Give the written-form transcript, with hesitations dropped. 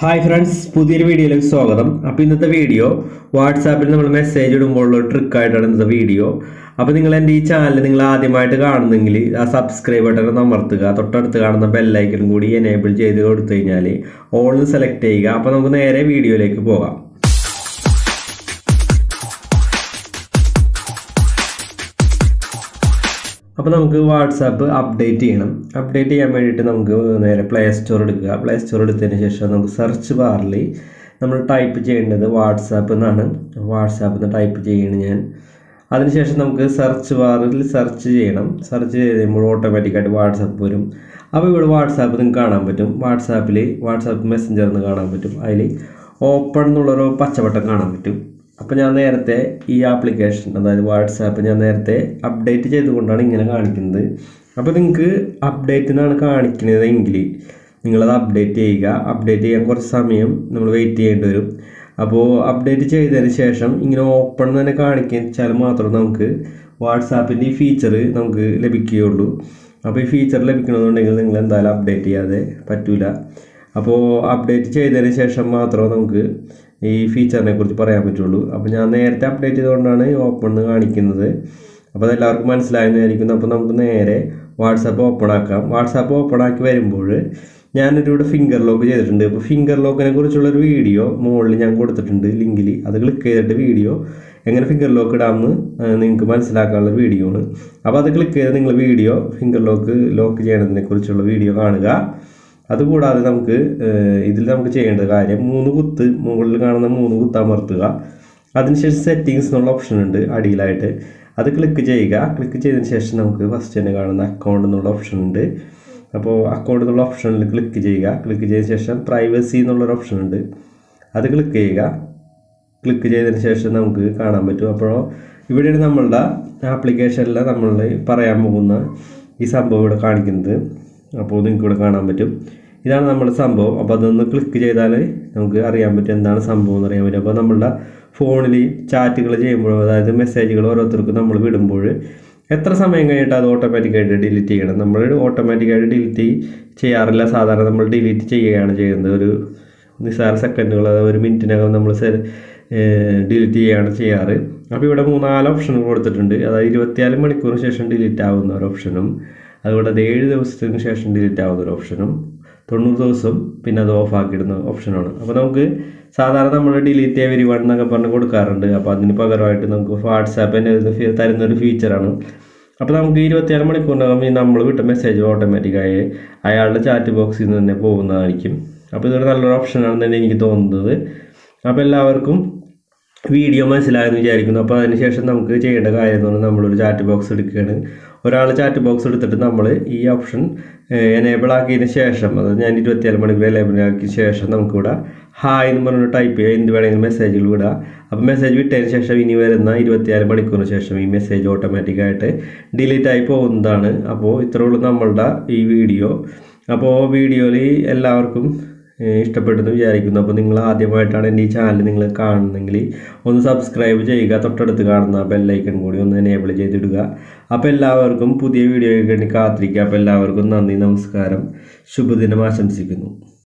Hi friends, pudhiyoru video ilekku swagatham. Appo innathe video WhatsApp il nammal message idumbollu trick aayittan indha video. Appo ningal ende ee channel ningal aadhimayittu kaanunengil aa subscribe button amarthuka, thottattu kaanunna bell icon koodi enable cheyidu koduthu kiyal all select cheyga. Appo namukku nere video ilekku pogam. Now we will update WhatsApp. Update the Play Store. Play Store search bar. We will type WhatsApp. WhatsApp type the search bar. Search automatically WhatsApp. Now we will WhatsApp. WhatsApp Messenger. Open the अपन जाने रहते ये application अदाय WhatsApp अपन जाने रहते update चाहिए तो उन्होंने क्या लगाने किन्दे अपन इनके update ना लगाने किन्दे इंग्लिश इंगला update येगा update ये अंकोर सामीयम नमल wait ये इंडोरू अपो update चाहिए तो निशेषम इंगलो पढ़ने ने लगाने किन्दे चालमात्रों ना उनके WhatsApp इन्हीं feature ना उनके ले बिक्योरू अपे feature ले बिक्योरू अपो अपडेट चाहिए देने से शम्मात रोता हूँ कि ये फीचर ने कुछ पर यहाँ पे चोलू अपन जाने ऐसे अपडेट इधर ना नहीं ओपन ना आनी किन्दे अपन ये लार्कमेंट्स लाइन यानी कि ना अपन हम कुने ऐरे WhatsApp ओपना का WhatsApp ओपना के बारे में बोल रहे याने टूट फिंगर लॉक जाए देते हैं फिंगर लॉक ने कुछ चोलर वीडियो मोडल यान कोड देते हैं लिंगली अदगल के देते वीडियो एंगल फिंगर लॉक डाम ने इनके मन से लाकर वीडियो ने अब अदगल के देते हैं वीडियो फिंगर लॉक जाए ने कुछ चोलर वीडियो आने का ಅದು ಕೂಡ ಅದು നമുക്ക് ഇതിൽ നമുക്ക് ചെയ്യേണ്ട കാര്യം മൂന്ന് കുത്ത് മുകളിൽ കാണുന്ന മൂന്ന് കുത്ത് അമർത്തുക അതിനുശേഷം സെറ്റിംഗ്സ് എന്നുള്ള ഓപ്ഷൻ ഉണ്ട് അടിയിലായിട്ട് അത് ക്ലിക്ക് ചെയ്യുക ക്ലിക്ക് ചെയ്തതിനു ശേഷം നമുക്ക് ഫസ്റ്റ് തന്നെ കാണുന്ന അക്കൗണ്ട് എന്നുള്ള ഓപ്ഷൻ ഉണ്ട് അപ്പോൾ അക്കൗണ്ട് എന്നുള്ള ഓപ്ഷനിൽ ക്ലിക്ക് ചെയ്യുക ക്ലിക്ക് ചെയ്തതിനു ശേഷം പ്രൈവസി എന്നുള്ള ഒരു ഓപ്ഷൻ ഉണ്ട് അത് ക്ലിക്ക് ചെയ്യുക ക്ലിക്ക് ചെയ്തതിനു ശേഷം നമുക്ക് കാണാൻ പറ്റും അപ്പോൾ ഇവിടെയാണ് നമ്മളുടെ ആപ്ലിക്കേഷനിൽ നമ്മൾ പറയാൻ പോകുന്ന ഈ സംഭവം ഇവിടെ കാണിക്കുന്നത് അപ്പോൾ നിങ്ങൾക്ക് ഇവിടെ കാണാൻ പറ്റും ഇതാണ് നമ്മുടെ സംഭവം അപ്പോൾ അതൊന്ന് ക്ലിക്ക് ചെയ്താൽ നമുക്ക് അറിയാൻ പറ്റും എന്താണ് സംഭവം എന്ന് അറിയാൻ പറ്റും അപ്പോൾ നമ്മുടെ ഫോണിൽ ചാറ്റുകൾ ചെയ്യുമ്പോൾ അതായത് മെസ്സേജുകൾ ഓരോരുത്തർക്കും നമ്മൾ വിടുമ്പോൾ എത്ര സമയം കഴിഞ്ഞിട്ട് അത് ഓട്ടോമാറ്റിക്കായിട്ട് ഡിലീറ്റ് ചെയ്യണം നമ്മൾ ഓട്ടോമാറ്റിക്കായിട്ട് ഡിലീറ്റ് ചെയ്യാറില്ല സാധാരണ നമ്മൾ ഡിലീറ്റ് ചെയ്യുകയാണ് ചെയ്യുന്നത് ഒരു നിസാര സെക്കൻഡുകൾ അതായത് ഒരു മിനിറ്റിനകം നമ്മൾ ഡിലീറ്റ് ചെയ്യുകയാണ് ചെയ്യാറ് അപ്പോൾ ഇവിടെ മൂന്നാല് ഓപ്ഷനുകൾ കൊടുത്തിട്ടുണ്ട് അതായത് 24 മണിക്കൂറിന് ശേഷം ഡിലീറ്റ് ആവുന്ന ഒരു ഓപ്ഷനും അതുകൊണ്ട് അത് 7 ദിവസത്തിന് ശേഷം ഡിലീറ്റ് ആവുന്ന ഒരു ഓപ്ഷനും 90 ദിവസം പിന്നെ അത് ഓഫ് ആക്കിയിടുന്ന ഓപ്ഷനാണ് അപ്പോൾ നമുക്ക് സാധാരണ നമ്മൾ ഡിലീറ്റ് എവരി വൺ എന്നൊക്കെ പറഞ്ഞു കൊടുക്കാറുണ്ട് അപ്പോൾ അതിന് പകരമായിട്ട് നമുക്ക് വാട്സാപ്പിൻ്റെ തരുന്ന ഒരു ഫീച്ചറാണ് അപ്പോൾ നമുക്ക് 24 മണിക്കൂറിനകം നമ്മൾ വിട്ട മെസ്സേജ് ഓട്ടോമാറ്റിക്കായി അയാളുടെ ചാറ്റ് ബോക്സിൽ നിന്ന് തന്നെ പോകുന്നതായിരിക്കും അപ്പോൾ ഇതൊരു നല്ലൊരു ഓപ്ഷനാണ് തന്നെ എനിക്ക് തോന്നുന്നത് അപ്പോൾ എല്ലാവർക്കും വീഡിയോ മനസ്സിലായെന്ന് വിചാരിക്കുന്നു അപ്പോൾ അതിനുശേഷം നമുക്ക് ചെയ്യേണ്ട കാര്യം എന്ന് പറഞ്ഞാൽ നമ്മൾ ഒരു ചാറ്റ് ബോക്സ് എടുക്കുകയാണ് ഒരാൾ ചാറ്റ് ബോക്സ് എടുത്തിട്ട് നമ്മൾ ഈ ഓപ്ഷൻ എനേബിൾ ആക്കിയതിന് ശേഷം അതായത് ഞാൻ 24 മണിക്കൂർ എനേബിൾ ആക്കിയ ശേഷം നമുക്ക് ഇവിടെ ഹായ് എന്ന് പറഞ്ഞ് ടൈപ്പ് ചെയ്യുക എന്ത് വേണമെങ്കിലും മെസ്സേജുകൾ വിടുക അപ്പോൾ മെസ്സേജ് വിട്ടതിന് ശേഷം ഇനി വരുന്ന 24 മണിക്കൂറിന് ശേഷം ഈ മെസ്സേജ് ഓട്ടോമാറ്റിക്കായിട്ട് ഡിലീറ്റ് ആയി പോകുന്നതാണ് അപ്പോൾ ഇത്രയുള്ള നമ്മളുടെ ഈ വീഡിയോ അപ്പോൾ വീഡിയോയിൽ എല്ലാവർക്കും ഇഷ്ടപ്പെട്ടെന്ന് വിചാരിക്കുന്നു അപ്പോൾ നിങ്ങൾ ആദ്യമായിട്ടാണ് എൻ്റെ ഈ ചാനൽ നിങ്ങൾ കാണുന്നെങ്കിൽ ഒന്ന് സബ്സ്ക്രൈബ് ചെയ്യുക തൊട്ടടുത്ത് കാണുന്ന ബെൽ ഐക്കൺ കൂടി ഒന്ന് എനേബിൾ ചെയ്തിടുക അപ്പോൾ എല്ലാവർക്കും പുതിയ വീഡിയോയ്ക്ക് വേണ്ടി കാത്തിരിക്കുക അപ്പോൾ എല്ലാവർക്കും നന്ദി നമസ്കാരം ശുഭദിനം ആശംസിക്കുന്നു